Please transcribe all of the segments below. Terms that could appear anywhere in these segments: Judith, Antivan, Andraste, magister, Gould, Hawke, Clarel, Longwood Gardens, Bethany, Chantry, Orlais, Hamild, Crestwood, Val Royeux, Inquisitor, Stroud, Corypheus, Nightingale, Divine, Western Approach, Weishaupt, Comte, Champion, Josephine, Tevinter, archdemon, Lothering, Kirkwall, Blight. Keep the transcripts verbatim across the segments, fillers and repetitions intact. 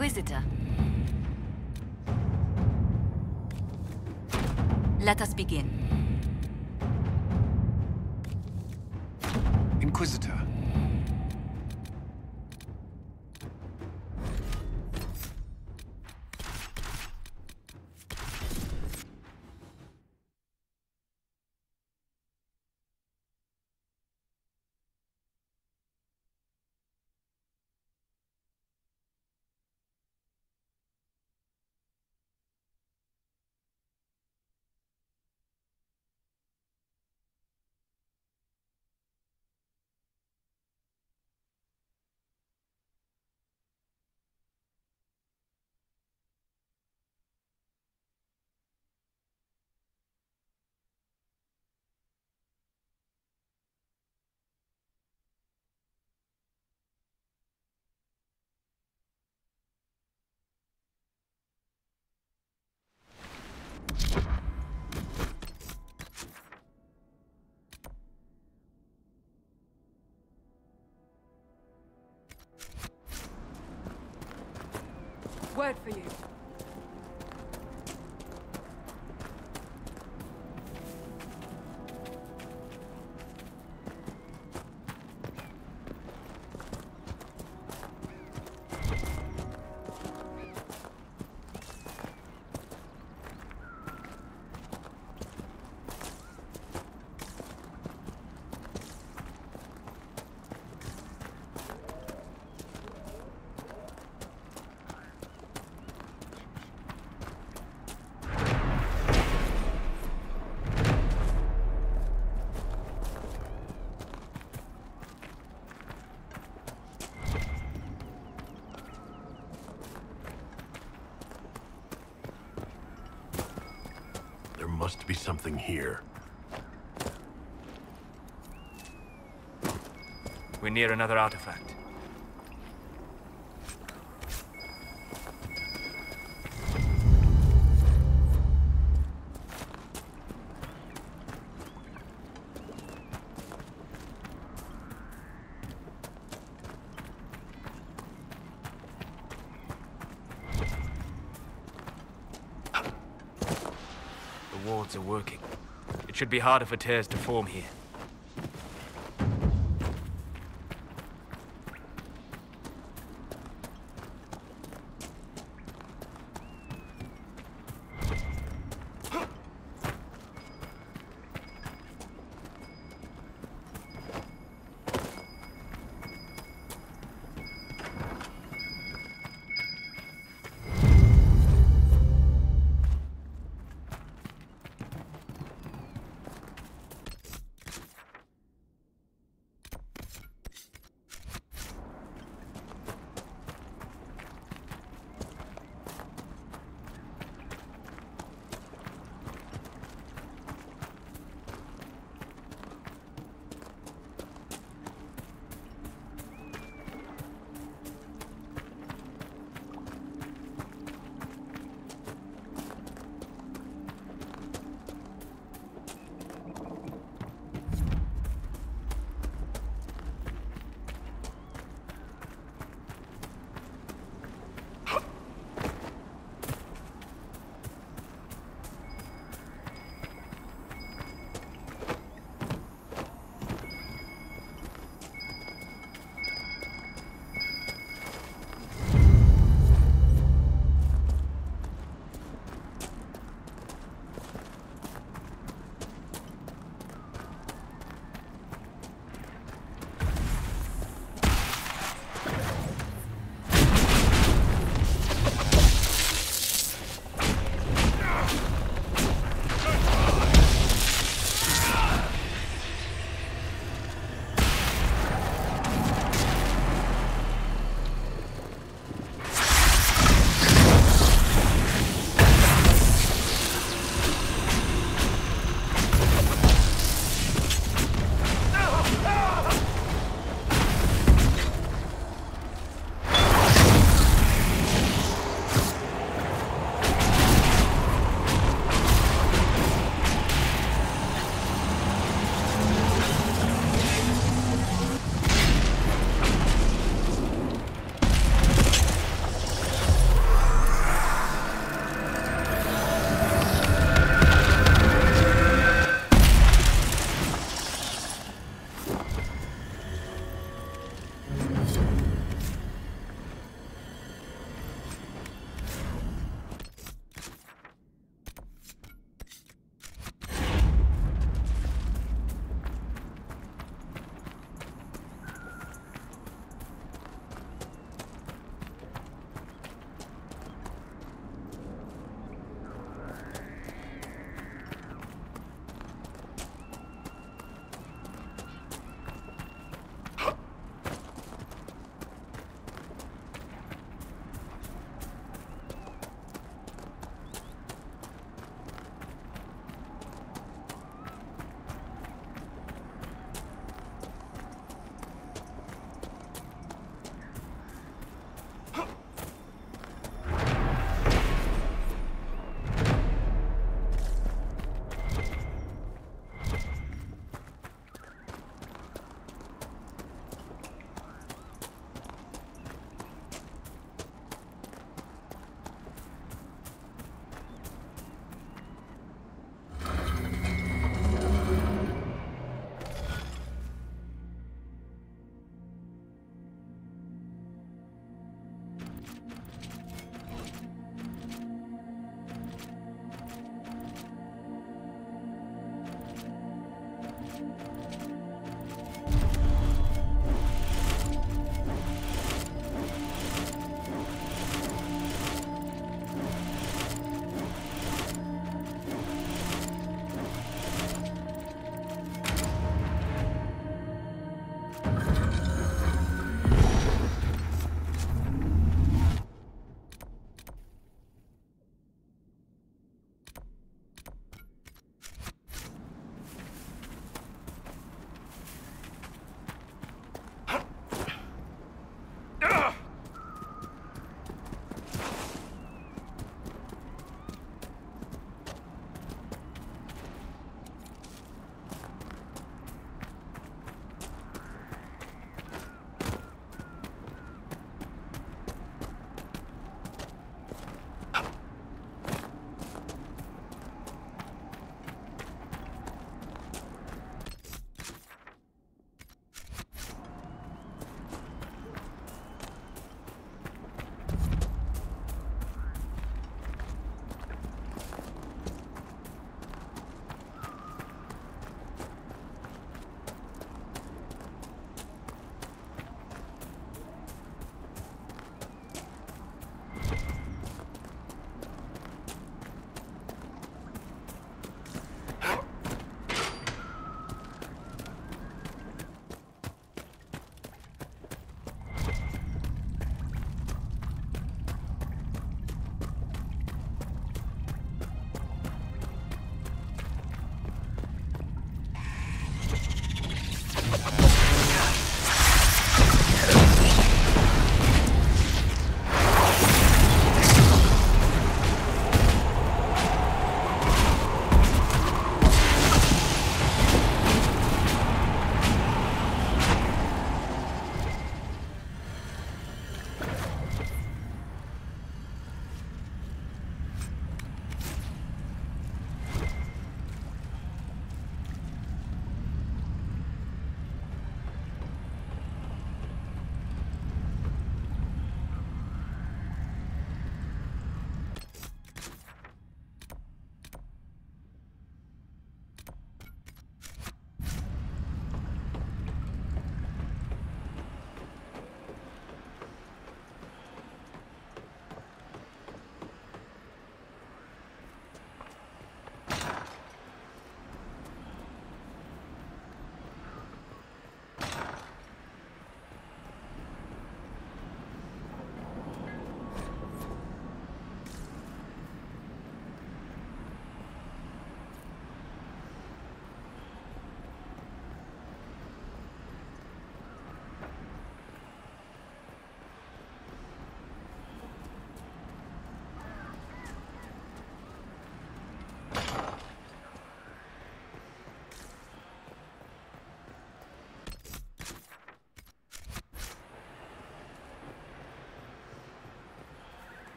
Inquisitor. Let us begin. Inquisitor. Word for you. Must be something here. We're near another artifact. Should be harder for tears to form here.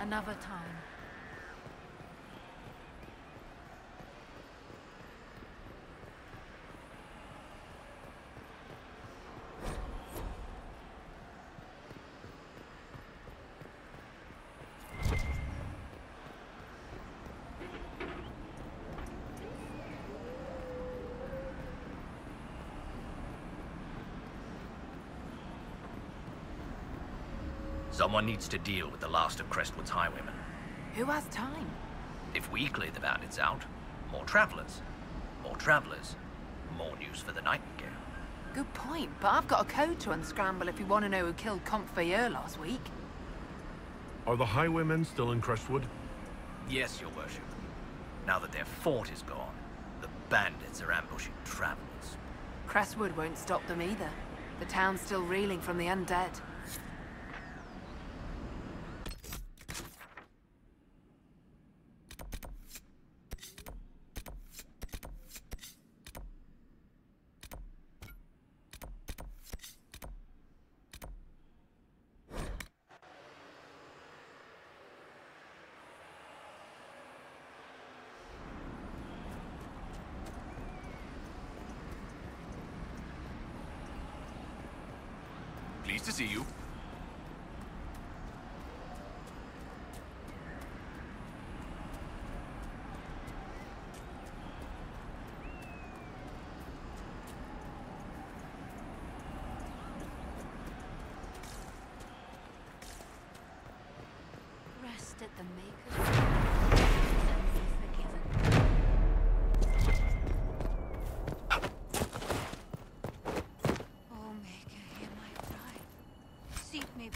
Another time. Someone needs to deal with the last of Crestwood's highwaymen. Who has time? If we clear the bandits out, more travelers. More travelers. More news for the Nightingale. Good point, but I've got a code to unscramble if you want to know who killed Comte last week. Are the highwaymen still in Crestwood? Yes, your worship. Now that their fort is gone, the bandits are ambushing travelers. Crestwood won't stop them either. The town's still reeling from the undead. Pleased to see you. Rest at the Maker.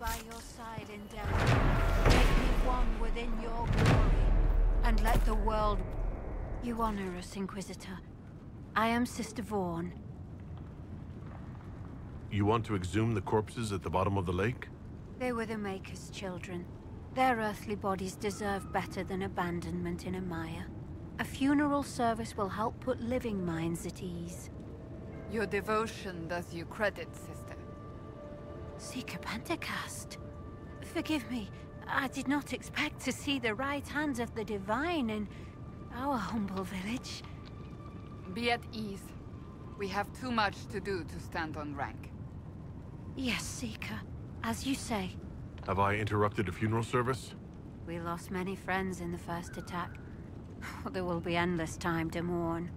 By your side in death, make me one within your glory, and let the world... You honor us, Inquisitor. I am Sister Vaughn. You want to exhume the corpses at the bottom of the lake? They were the Maker's children. Their earthly bodies deserve better than abandonment in a mire. A funeral service will help put living minds at ease. Your devotion does you credit, Sister. Seeker Pentecost. Forgive me, I did not expect to see the right hand of the Divine in our humble village. Be at ease. We have too much to do to stand on rank. Yes, Seeker. As you say. Have I interrupted a funeral service? We lost many friends in the first attack. There will be endless time to mourn.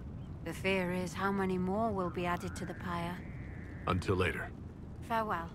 The fear is how many more will be added to the pyre. Until later. Farewell.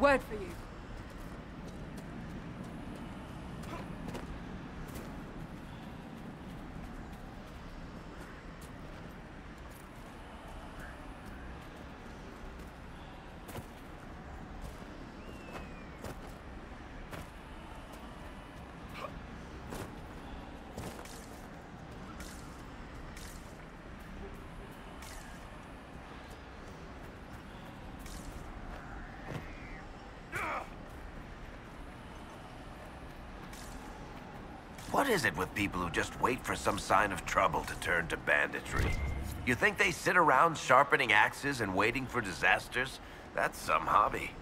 Word for you. What is it with people who just wait for some sign of trouble to turn to banditry? You think they sit around sharpening axes and waiting for disasters? That's some hobby.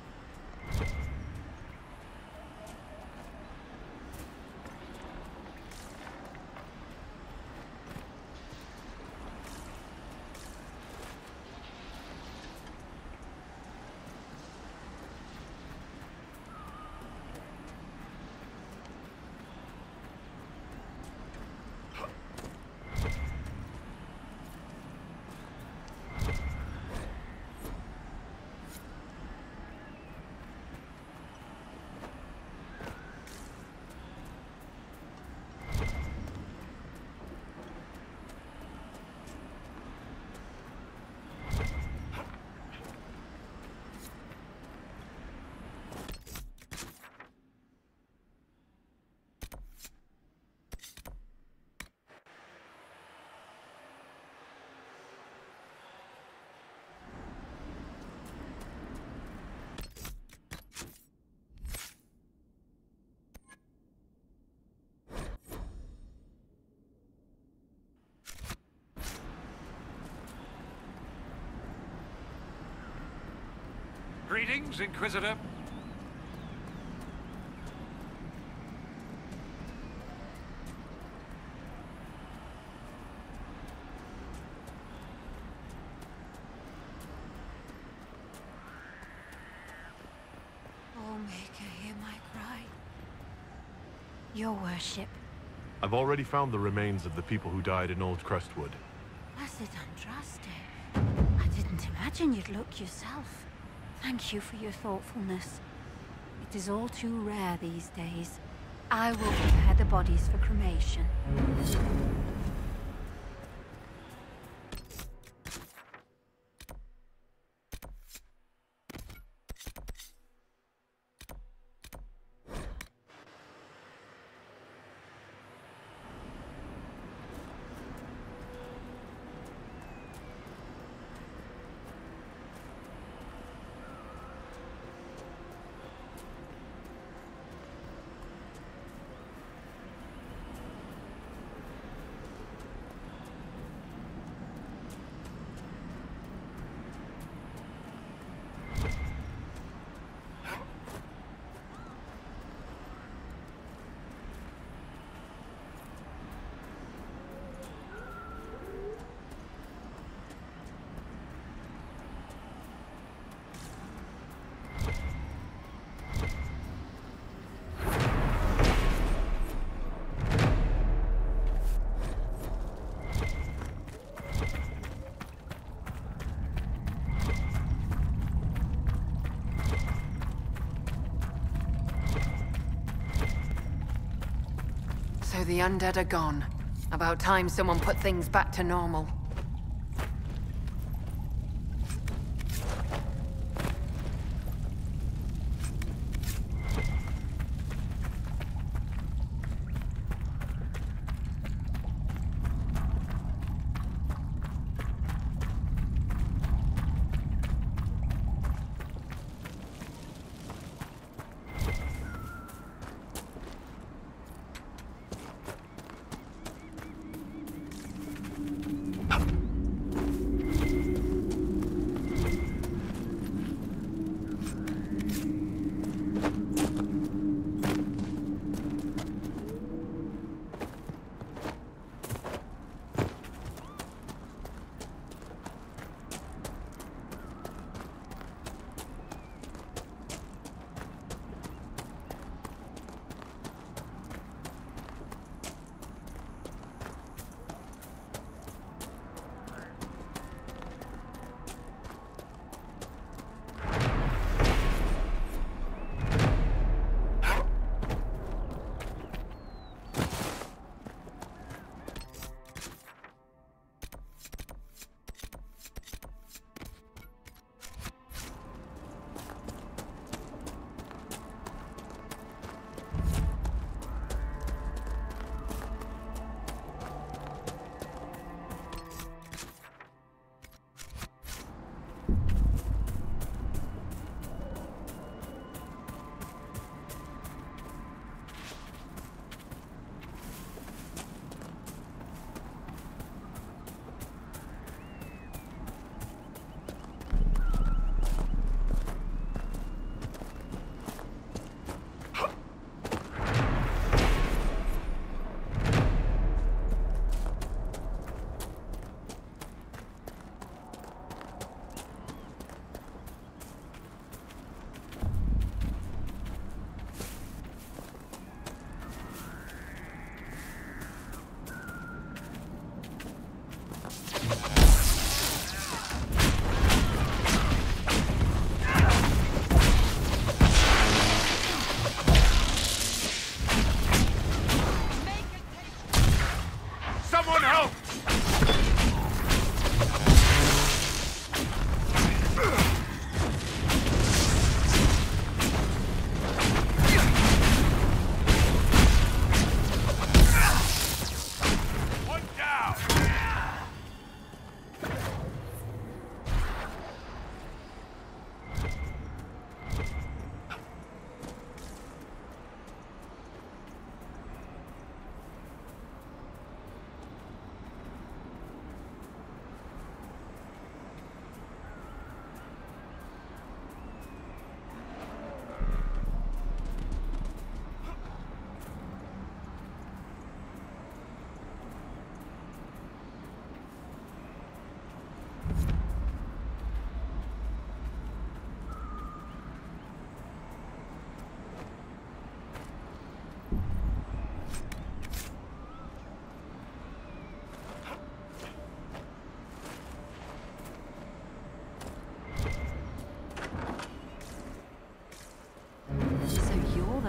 Greetings, Inquisitor. Oh, Maker, hear my cry. Your worship. I've already found the remains of the people who died in Old Crestwood. Was it Andraste? I didn't imagine you'd look yourself. Thank you for your thoughtfulness. It is all too rare these days. I will prepare the bodies for cremation. So the undead are gone. About time someone put things back to normal.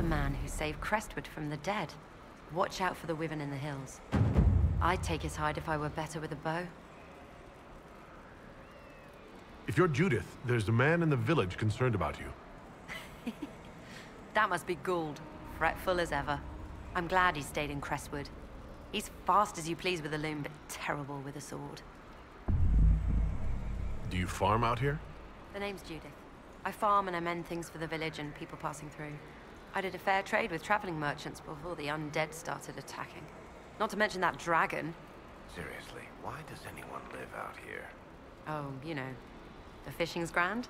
man who saved Crestwood from the dead. Watch out for the wyvern in the hills. I'd take his hide if I were better with a bow. If you're Judith, there's a man in the village concerned about you. That must be Gould, fretful as ever. I'm glad he stayed in Crestwood. He's fast as you please with a loom, but terrible with a sword. Do you farm out here? The name's Judith. I farm and I mend things for the village and people passing through. I did a fair trade with traveling merchants before the undead started attacking. Not to mention that dragon. Seriously, why does anyone live out here? Oh, you know, the fishing's grand.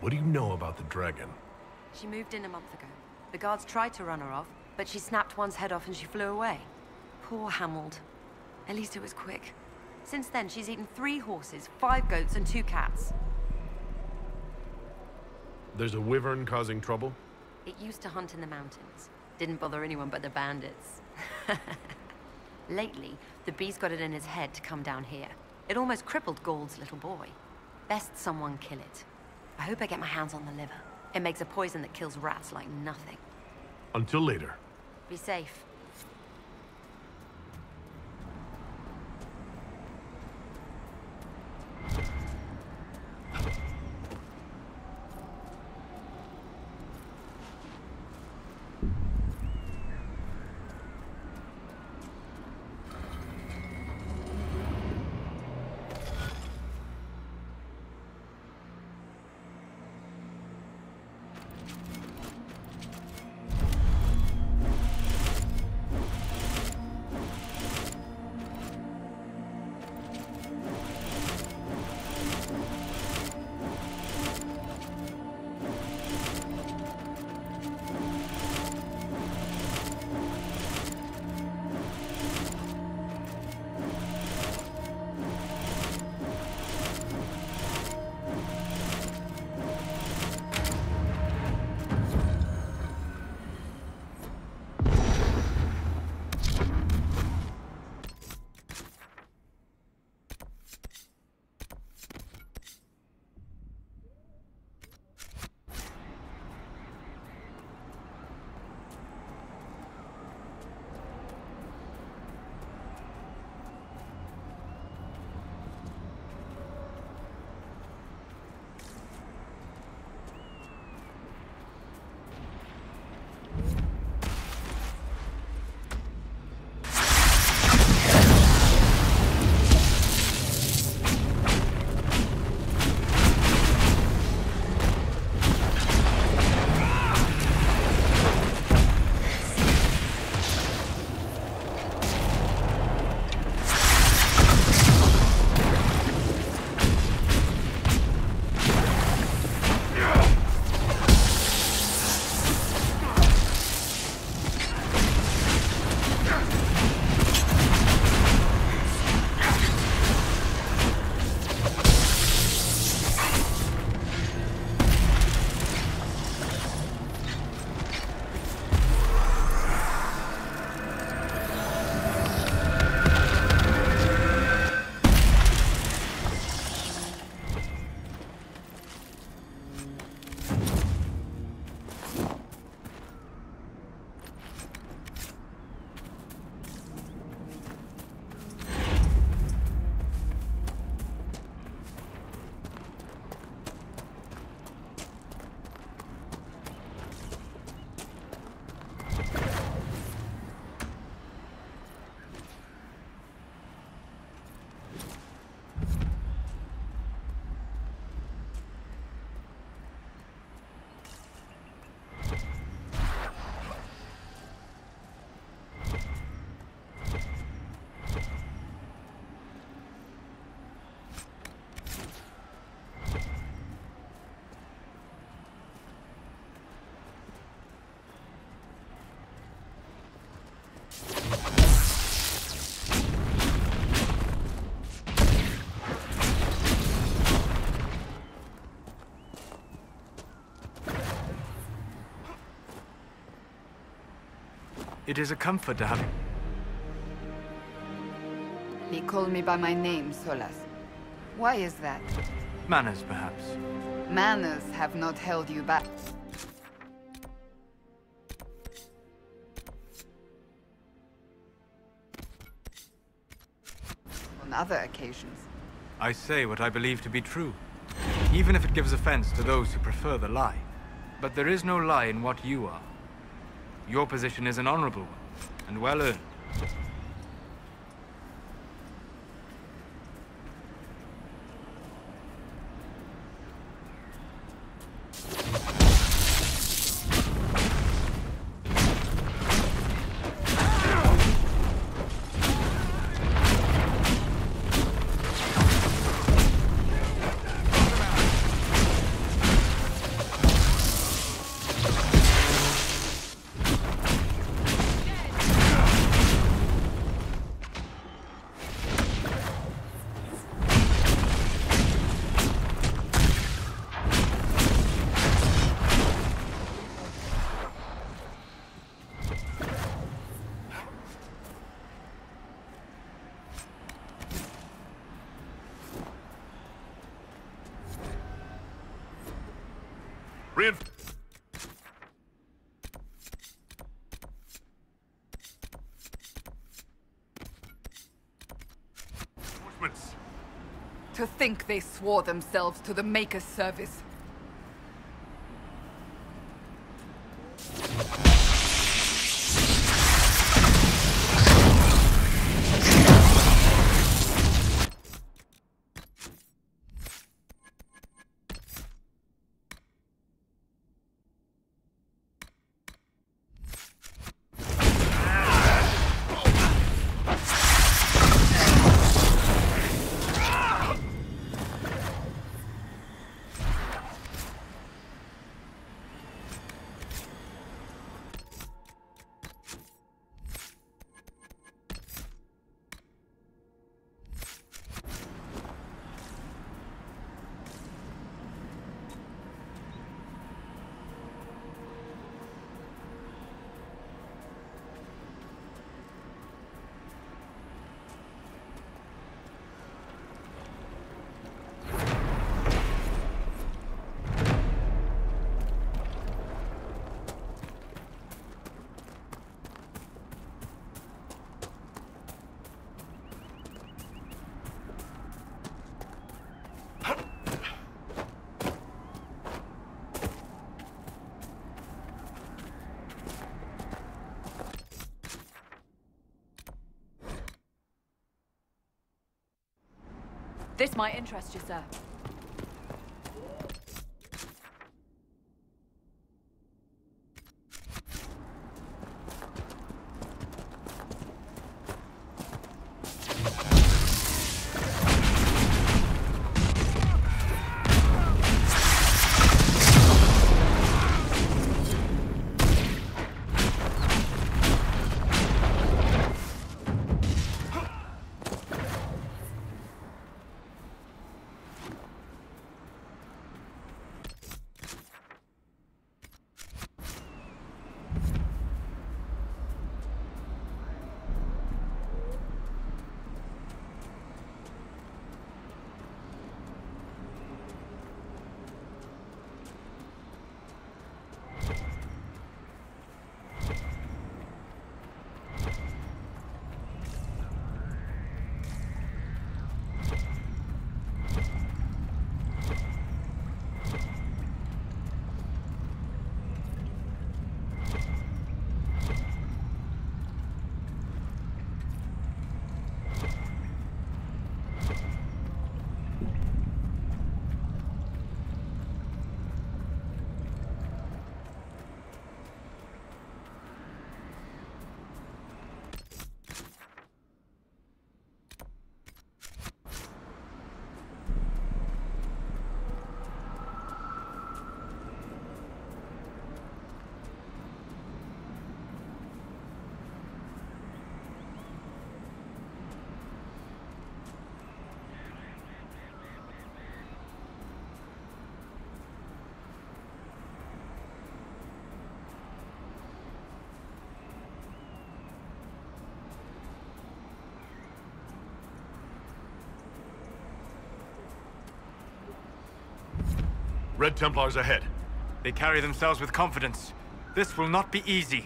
What do you know about the dragon? She moved in a month ago. The guards tried to run her off, but she snapped one's head off and she flew away. Poor Hamild. At least it was quick. Since then, she's eaten three horses, five goats, and two cats. There's a wyvern causing trouble? It used to hunt in the mountains. Didn't bother anyone but the bandits. Lately, the beast got it in his head to come down here. It almost crippled Gould's little boy. Best someone kill it. I hope I get my hands on the liver. It makes a poison that kills rats like nothing. Until later. Be safe. It is a comfort to have him. He called me by my name, Solas. Why is that? Manners, perhaps. Manners have not held you back. other occasions. I say what I believe to be true, even if it gives offense to those who prefer the lie. But there is no lie in what you are. Your position is an honorable one, and well earned. To think they swore themselves to the Maker's service. This might interest you, sir. Red Templars ahead. They carry themselves with confidence. This will not be easy.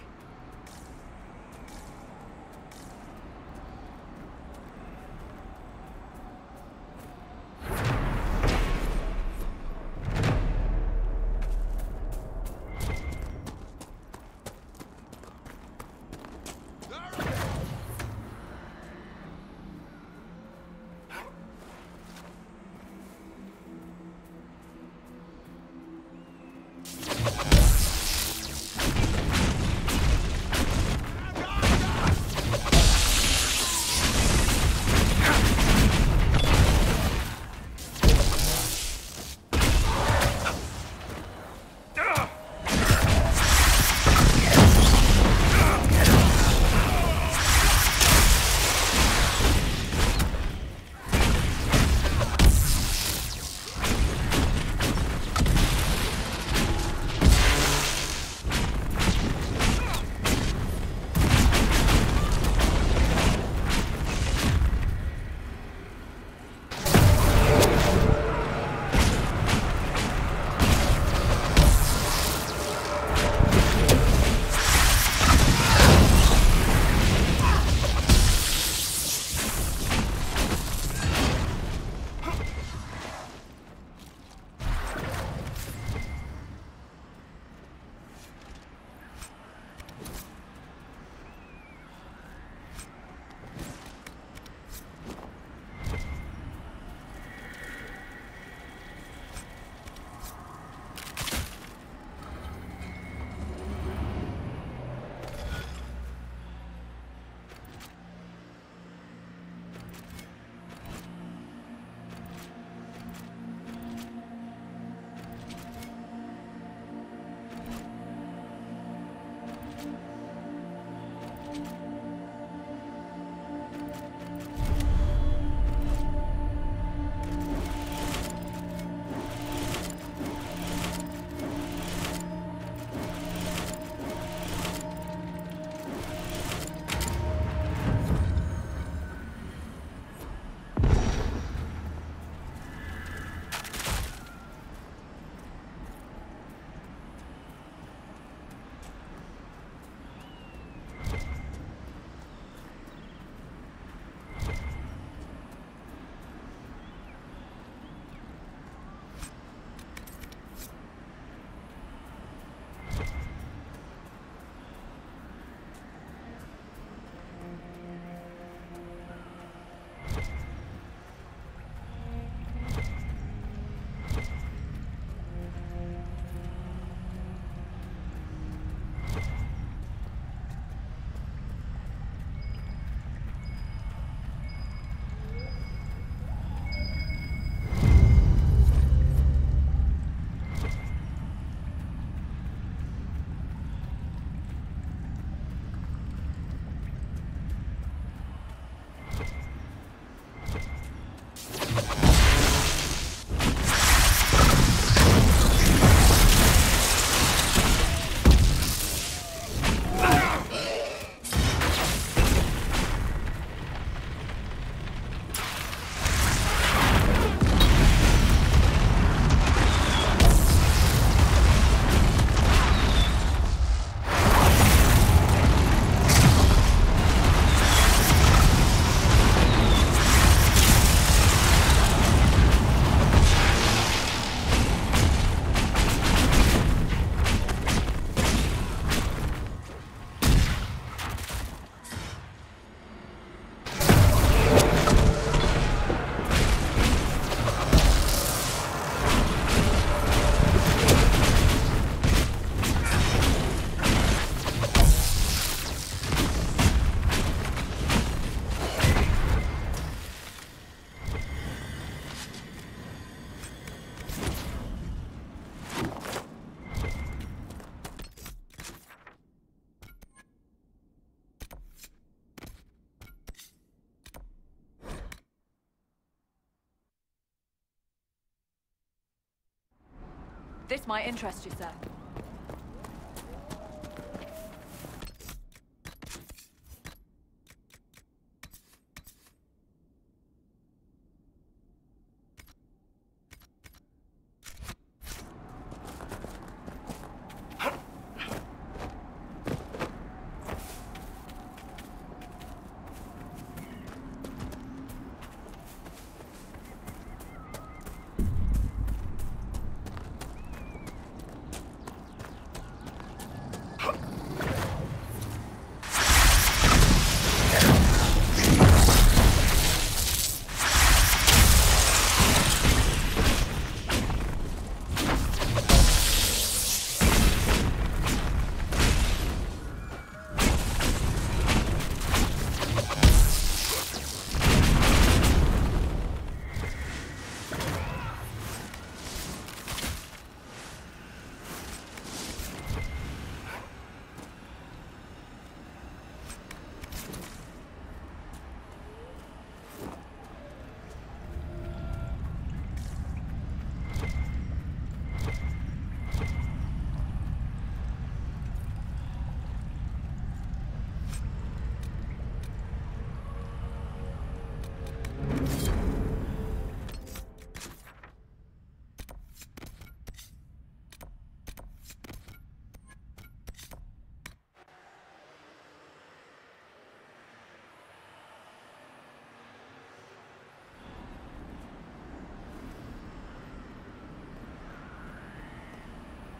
This might interest you, sir.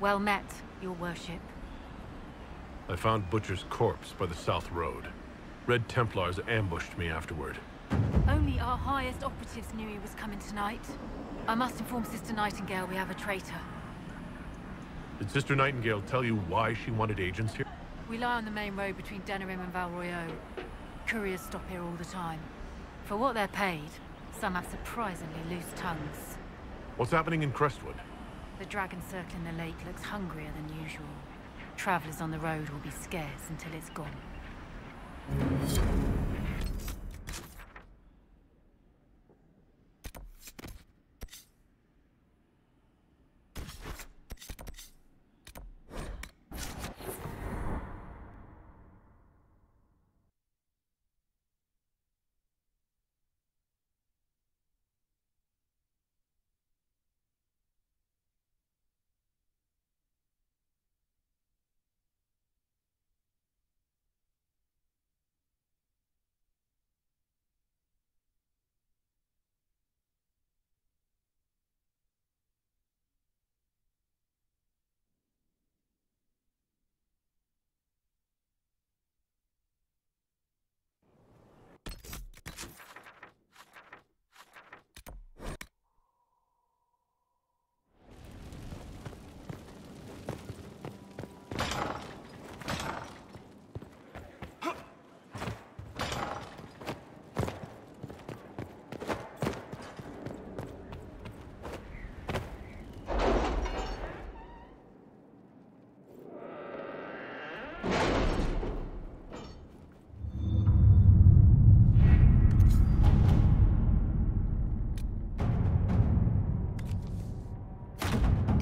Well met, your worship. I found Butcher's corpse by the South Road. Red Templars ambushed me afterward. Only our highest operatives knew he was coming tonight. I must inform Sister Nightingale we have a traitor. Did Sister Nightingale tell you why she wanted agents here? We lie on the main road between Denerim and Val Royeux. Couriers stop here all the time. For what they're paid, some have surprisingly loose tongues. What's happening in Crestwood? The dragon circling the lake looks hungrier than usual. Travelers on the road will be scarce until it's gone.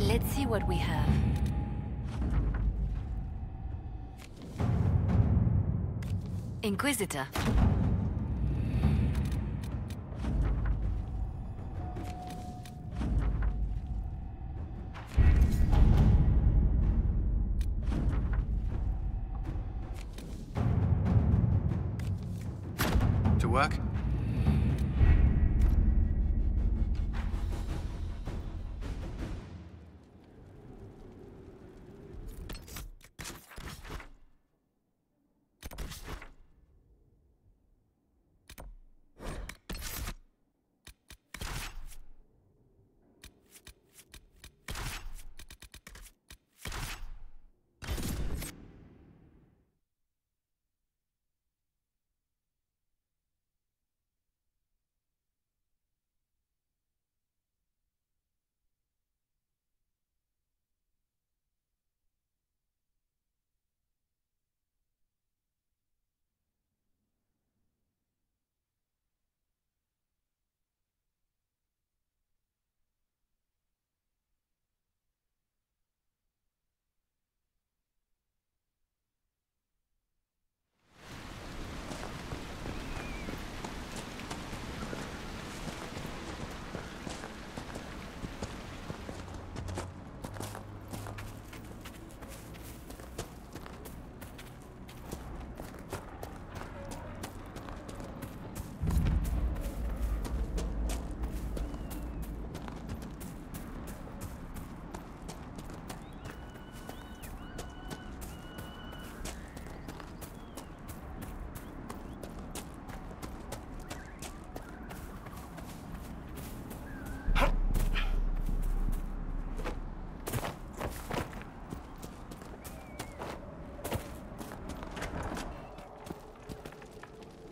Let's see what we have. Inquisitor. To work?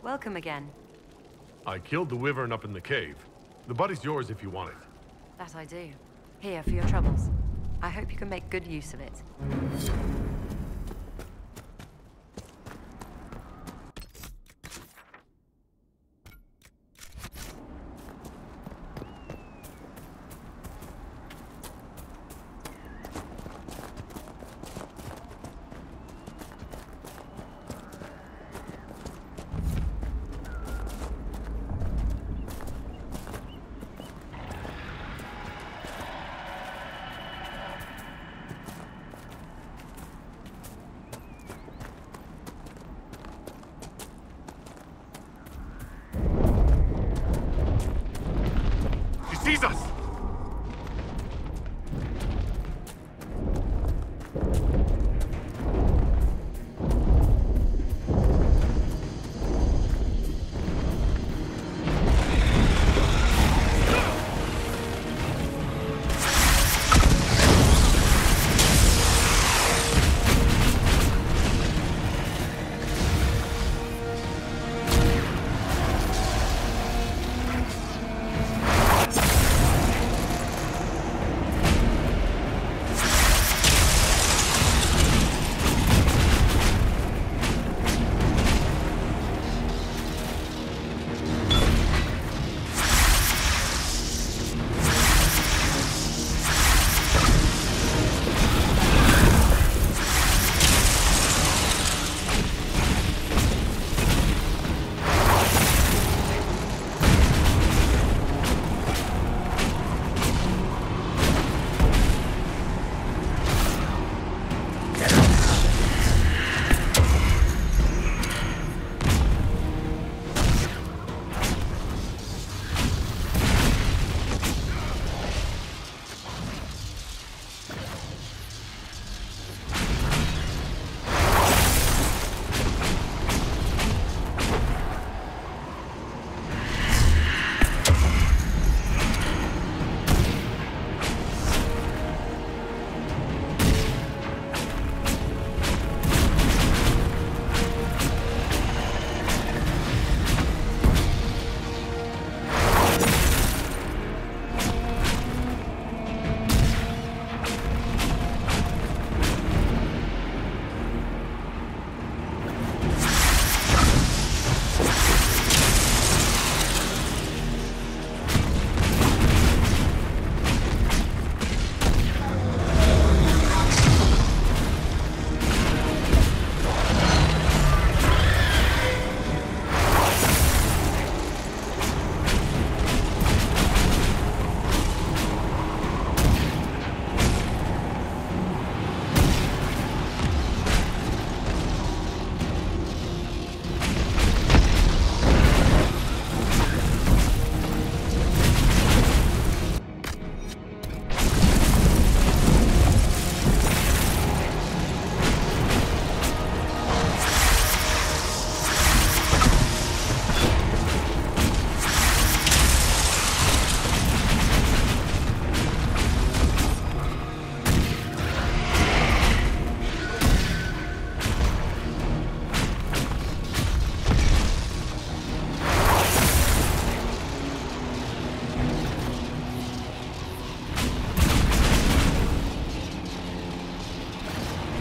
Welcome again. I killed the wyvern up in the cave. The body's yours if you want it. That I do. Here for your troubles. I hope you can make good use of it.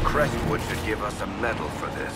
Crestwood should give us a medal for this.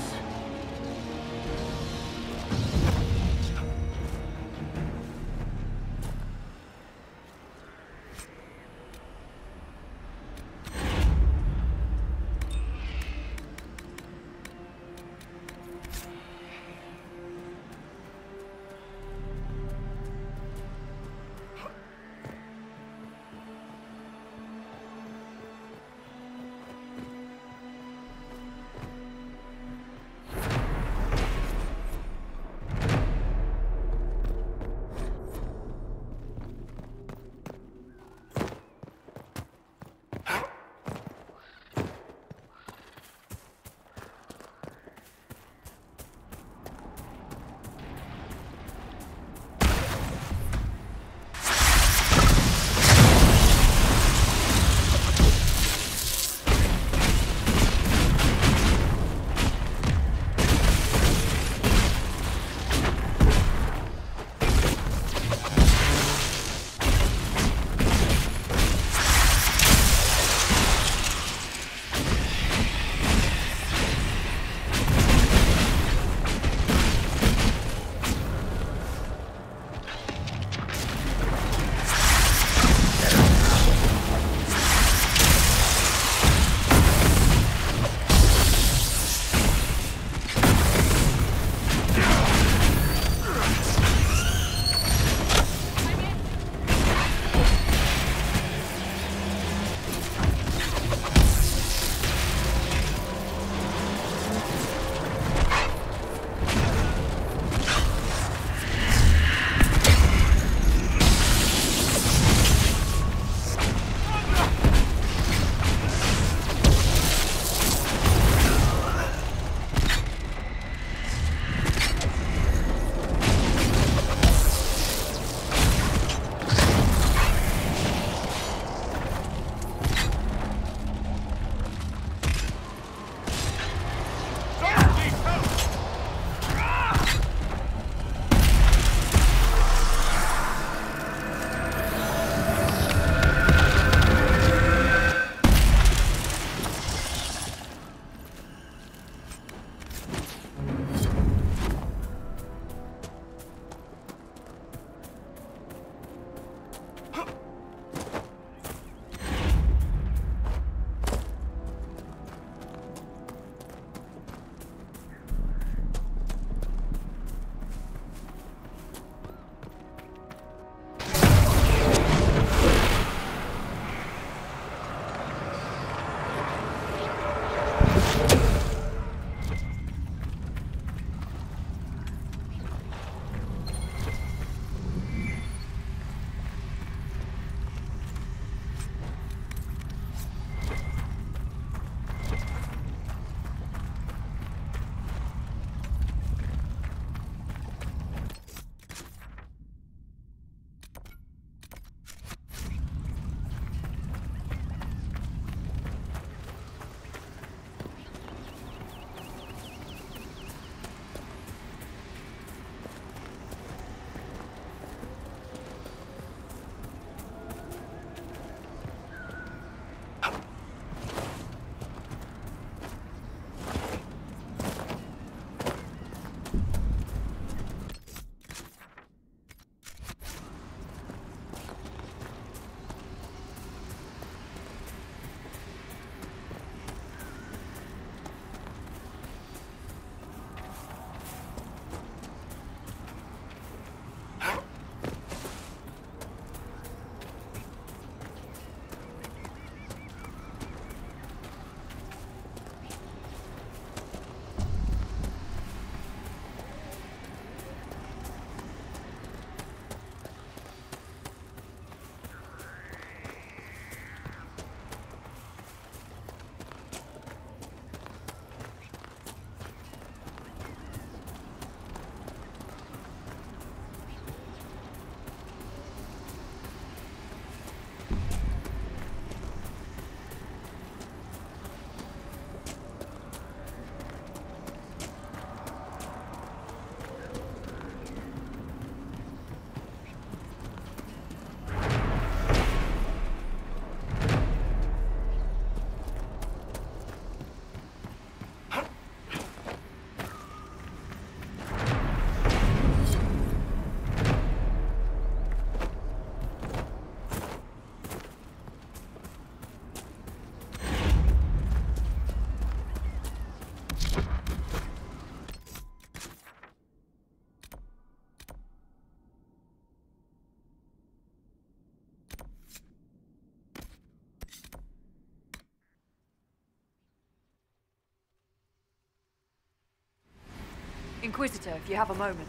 Inquisitor, if you have a moment.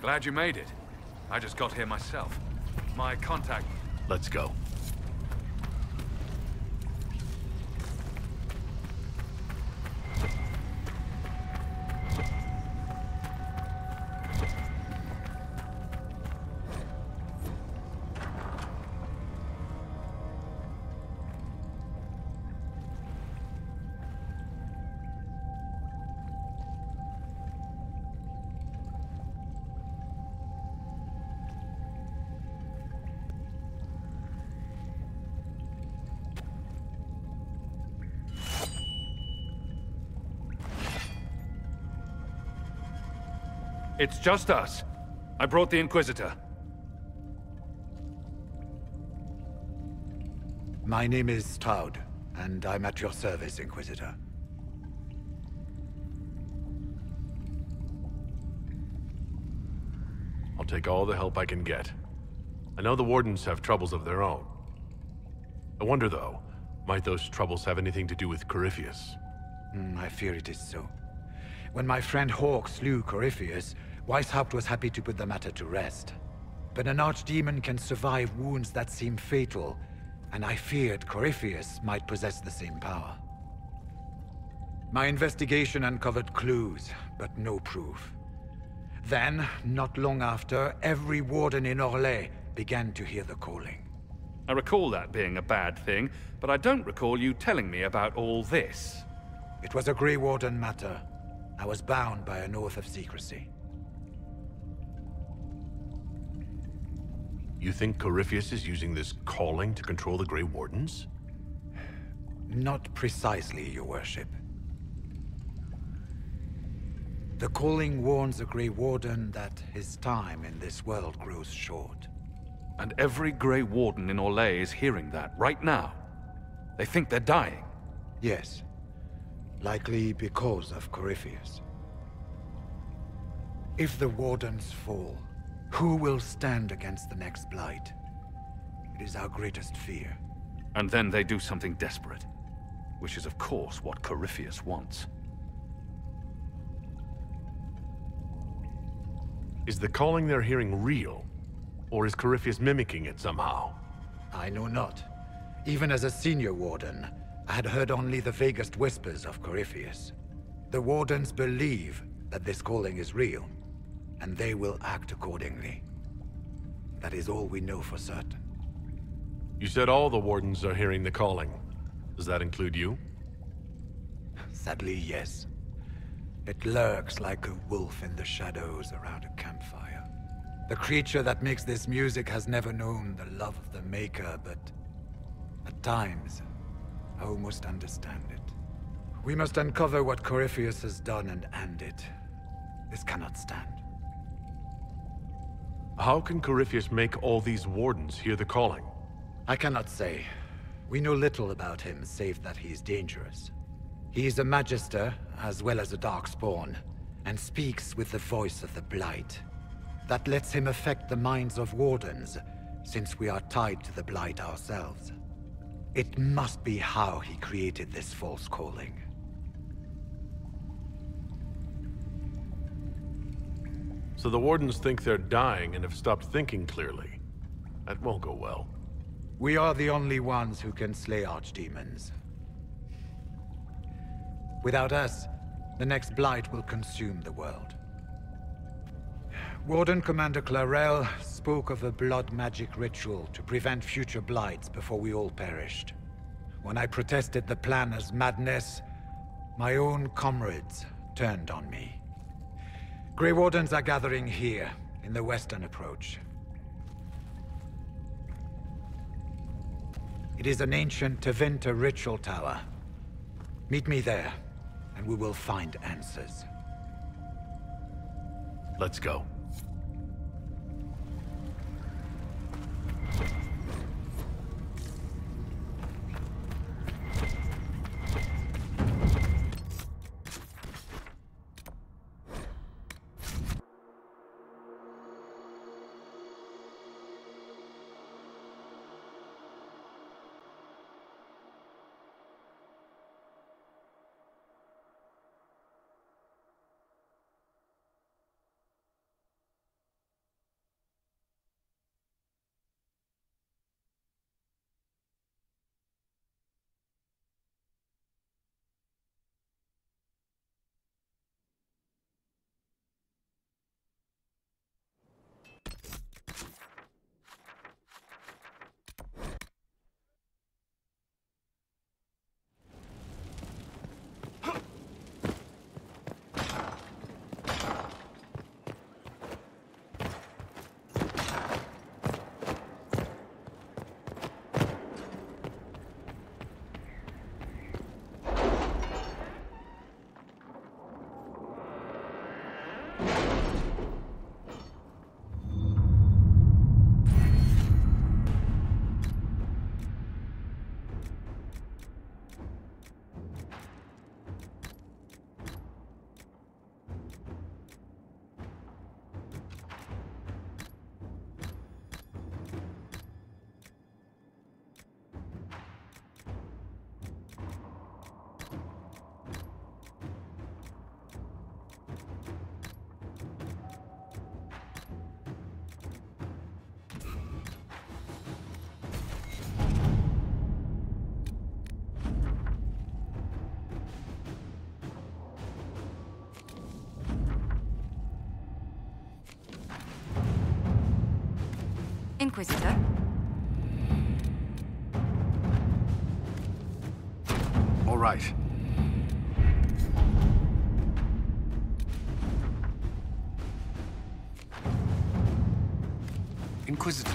Glad you made it. I just got here myself. My contact... Let's go. It's just us. I brought the Inquisitor. My name is Stroud, and I'm at your service, Inquisitor. I'll take all the help I can get. I know the Wardens have troubles of their own. I wonder, though, might those troubles have anything to do with Corypheus? Mm, I fear it is so. When my friend Hawke slew Corypheus, Weishaupt was happy to put the matter to rest. But an archdemon can survive wounds that seem fatal, and I feared Corypheus might possess the same power. My investigation uncovered clues, but no proof. Then, not long after, every warden in Orlais began to hear the calling. I recall that being a bad thing, but I don't recall you telling me about all this. It was a Grey Warden matter. I was bound by an oath of secrecy. You think Corypheus is using this calling to control the Grey Wardens? Not precisely, Your Worship. The calling warns the Grey Warden that his time in this world grows short. And every Grey Warden in Orlais is hearing that right now. They think they're dying. Yes. Likely because of Corypheus. If the Wardens fall, who will stand against the next Blight? It is our greatest fear. And then they do something desperate, which is of course what Corypheus wants. Is the calling they're hearing real, or is Corypheus mimicking it somehow? I know not. Even as a senior warden, I had heard only the vaguest whispers of Corypheus. The Wardens believe that this calling is real, and they will act accordingly. That is all we know for certain. You said all the Wardens are hearing the calling. Does that include you? Sadly, yes. It lurks like a wolf in the shadows around a campfire. The creature that makes this music has never known the love of the Maker, but at times, I must understand it. We must uncover what Corypheus has done and end it. This cannot stand. How can Corypheus make all these Wardens hear the calling? I cannot say. We know little about him, save that he is dangerous. He is a magister, as well as a darkspawn, and speaks with the voice of the Blight. That lets him affect the minds of Wardens, since we are tied to the Blight ourselves. It must be how he created this false calling. So the Wardens think they're dying and have stopped thinking clearly. That won't go well. We are the only ones who can slay archdemons. Without us, the next Blight will consume the world. Warden Commander Clarel spoke of a blood magic ritual to prevent future Blights before we all perished. When I protested the plan as madness, my own comrades turned on me. Grey Wardens are gathering here, in the Western Approach. It is an ancient Tevinter ritual tower. Meet me there, and we will find answers. Let's go. Inquisitor. All right. Inquisitor.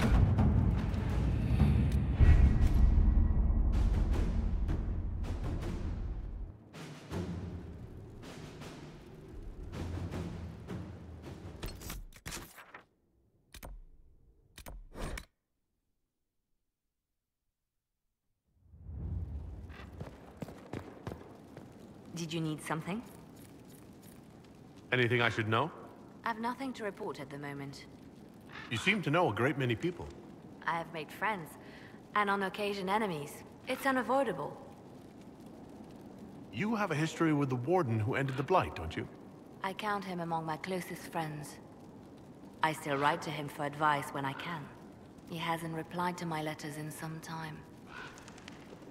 Did you need something? Anything I should know? I've nothing to report at the moment. You seem to know a great many people. I have made friends, and on occasion enemies. It's unavoidable. You have a history with the Warden who ended the Blight, don't you? I count him among my closest friends. I still write to him for advice when I can. He hasn't replied to my letters in some time.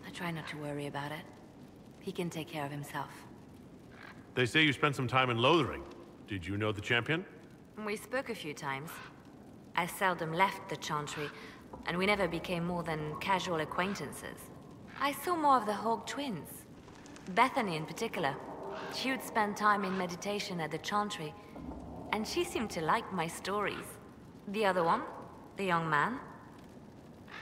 I try not to worry about it. He can take care of himself. They say you spent some time in Lothering. Did you know the Champion? We spoke a few times. I seldom left the Chantry, and we never became more than casual acquaintances. I saw more of the Hawke twins. Bethany in particular. She would spend time in meditation at the Chantry, and she seemed to like my stories. The other one, the young man,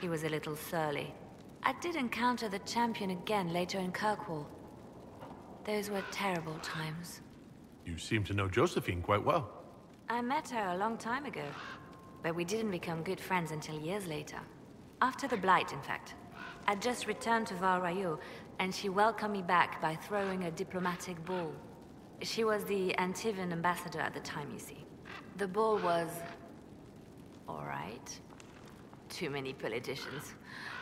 he was a little surly. I did encounter the Champion again later in Kirkwall. Those were terrible times. You seem to know Josephine quite well. I met her a long time ago, but we didn't become good friends until years later. After the Blight, in fact. I'd just returned to Val Royeux, and she welcomed me back by throwing a diplomatic ball. She was the Antivan ambassador at the time, you see. The ball was... all right. Too many politicians.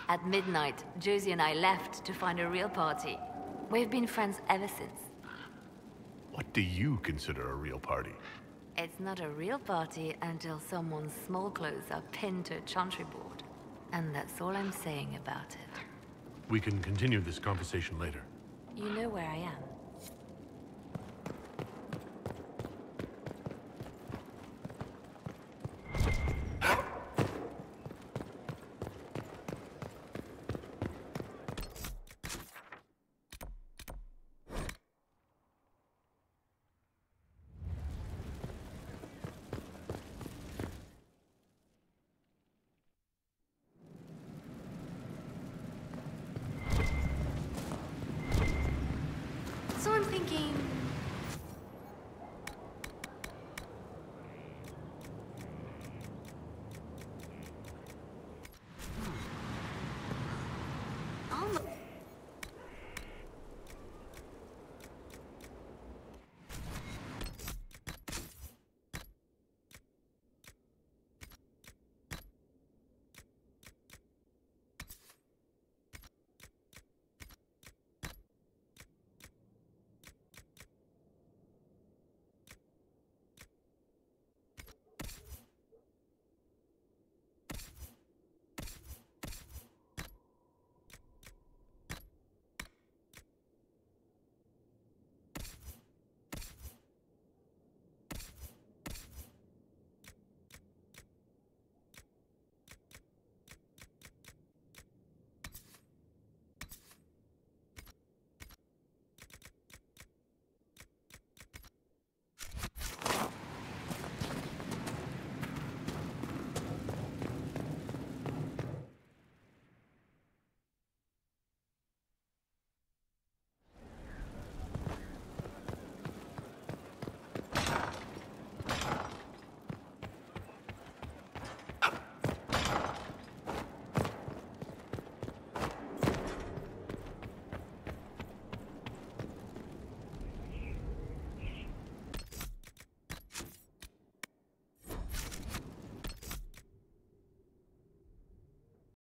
At midnight, Josie and I left to find a real party. We've been friends ever since. What do you consider a real party? It's not a real party until someone's small clothes are pinned to a chantry board. And that's all I'm saying about it. We can continue this conversation later. You know where I am.